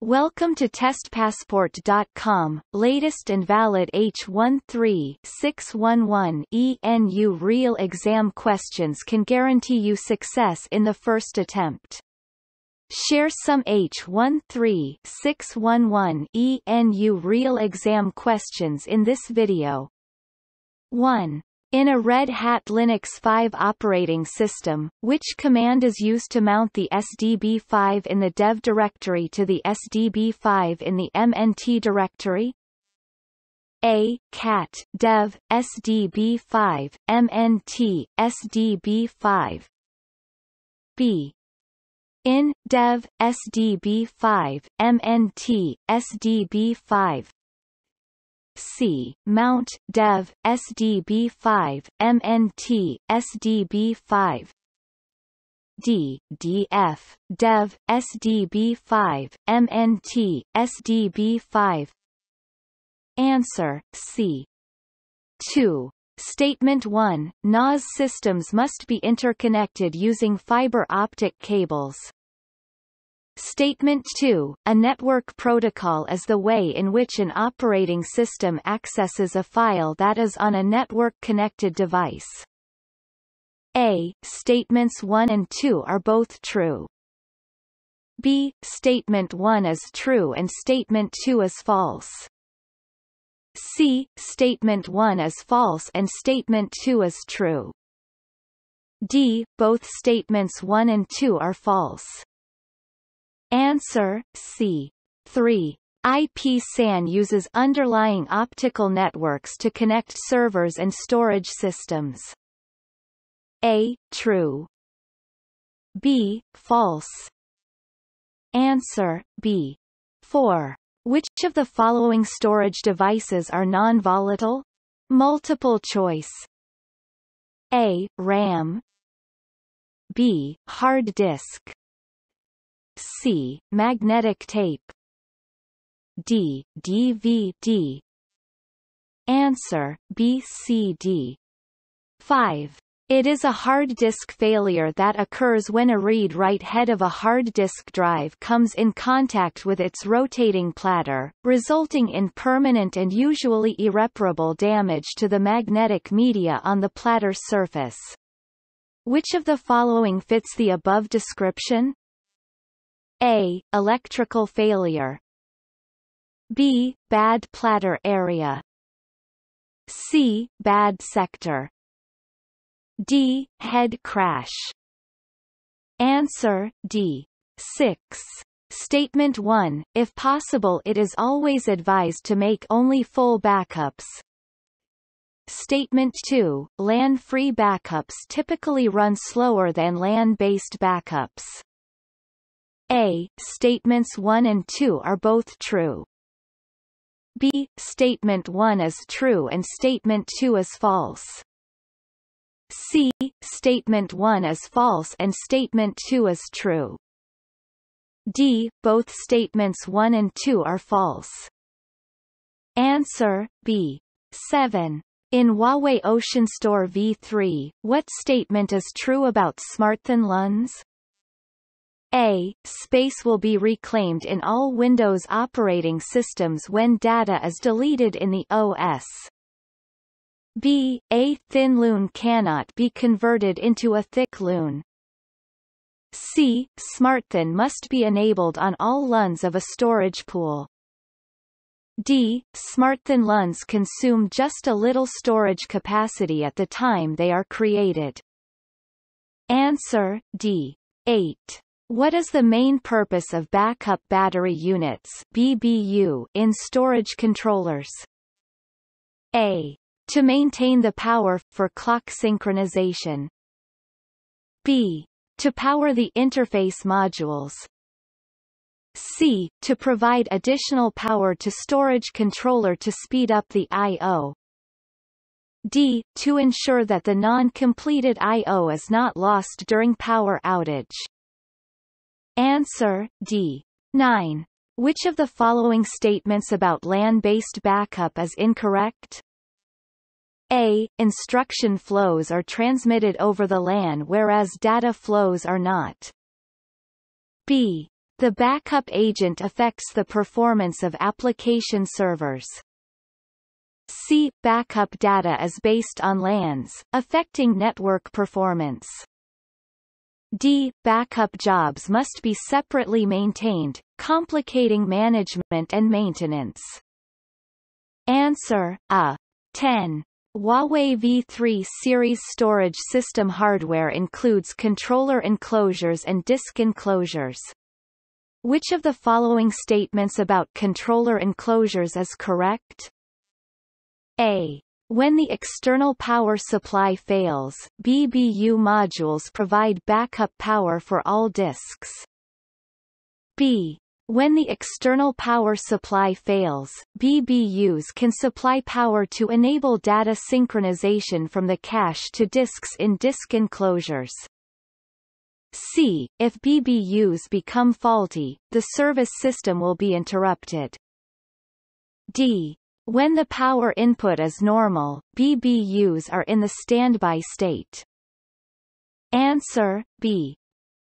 Welcome to TestPassport.com, latest and valid H13-611-ENU real exam questions can guarantee you success in the first attempt. Share some H13-611-ENU real exam questions in this video. 1. In a Red Hat Linux 5 operating system, which command is used to mount the SDB5 in the dev directory to the SDB5 in the MNT directory? A. Cat, dev, SDB5, MNT, SDB5. B. In, dev, SDB5, MNT, SDB5. C. Mount, dev, SDB5, MNT, SDB5. D. Df, dev, SDB5, MNT, SDB5. Answer, C. 2. Statement 1. NAS systems must be interconnected using fiber optic cables. Statement 2. A network protocol is the way in which an operating system accesses a file that is on a network-connected device. A. Statements 1 and 2 are both true. B. Statement 1 is true and Statement 2 is false. C. Statement 1 is false and Statement 2 is true. D. Both Statements 1 and 2 are false. Answer, C. 3. IP SAN uses underlying optical networks to connect servers and storage systems. A. True. B. False. Answer, B. 4. Which of the following storage devices are non-volatile? Multiple choice. A. RAM. B. Hard disk. C. Magnetic tape. D. DVD. Answer, B, C, D. 5. It is a hard disk failure that occurs when a read-write head of a hard disk drive comes in contact with its rotating platter, resulting in permanent and usually irreparable damage to the magnetic media on the platter surface. Which of the following fits the above description? A. Electrical failure. B. Bad platter area. C. Bad sector. D. Head crash. Answer, D. 6. Statement 1. If possible, it is always advised to make only full backups. Statement 2. LAN-free backups typically run slower than LAN-based backups. A. Statements 1 and 2 are both true. B. Statement 1 is true and Statement 2 is false. C. Statement 1 is false and Statement 2 is true. D. Both Statements 1 and 2 are false. Answer, B. 7. In Huawei OceanStor V3, what statement is true about SmartThin LUNs? A. Space will be reclaimed in all Windows operating systems when data is deleted in the OS. B. A thin LUN cannot be converted into a thick LUN. C. SmartThin must be enabled on all LUNs of a storage pool. D. SmartThin LUNs consume just a little storage capacity at the time they are created. Answer, D. 8. What is the main purpose of backup battery units (BBU) in storage controllers? A. To maintain the power, for clock synchronization. B. To power the interface modules. C. To provide additional power to storage controller to speed up the I/O. D. To ensure that the non-completed I/O is not lost during power outage. Answer, D. 9. Which of the following statements about LAN-based backup is incorrect? A. Instruction flows are transmitted over the LAN whereas data flows are not. B. The backup agent affects the performance of application servers. C. Backup data is based on LANs, affecting network performance. D. Backup jobs must be separately maintained, complicating management and maintenance. Answer: A. 10. Huawei V3 series storage system hardware includes controller enclosures and disk enclosures. Which of the following statements about controller enclosures is correct? A. When the external power supply fails, BBU modules provide backup power for all disks. B. When the external power supply fails, BBUs can supply power to enable data synchronization from the cache to disks in disk enclosures. C. If BBUs become faulty, the service system will be interrupted. D. When the power input is normal, BBUs are in the standby state. Answer: B.